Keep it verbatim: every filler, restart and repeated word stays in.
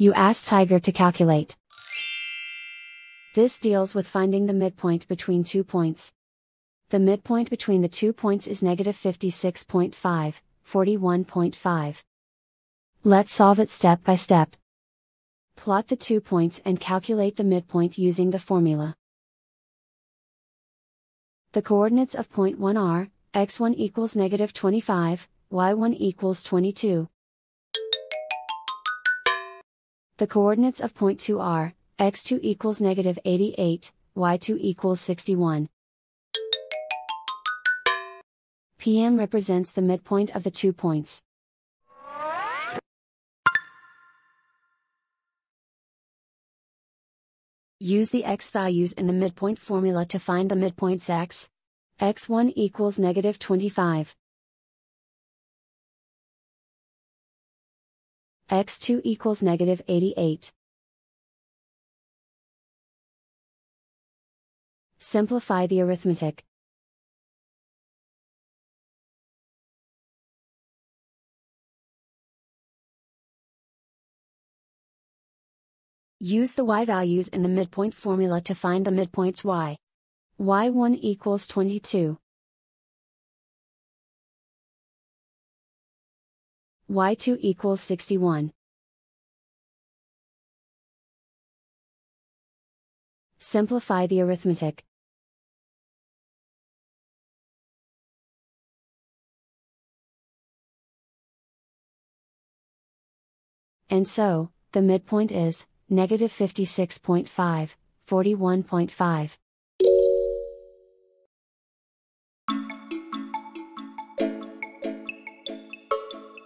you ask Tiger to calculate. This deals with finding the midpoint between two points. The midpoint between the two points is negative fifty-six point five, forty-one point five. Let's solve it step by step. Plot the two points and calculate the midpoint using the formula. The coordinates of point one are, x one equals negative twenty-five, y one equals twenty-two. The coordinates of point two are, x two equals negative eighty-eight, y two equals sixty-one. P M represents the midpoint of the two points. Use the x values in the midpoint formula to find the midpoints x. x one equals negative twenty-five. x two equals negative eighty-eight. Simplify the arithmetic. Use the y values in the midpoint formula to find the midpoints y. y one equals twenty-two. y two equals sixty-one. Simplify the arithmetic. And so, the midpoint is negative fifty-six point five, forty-one point five.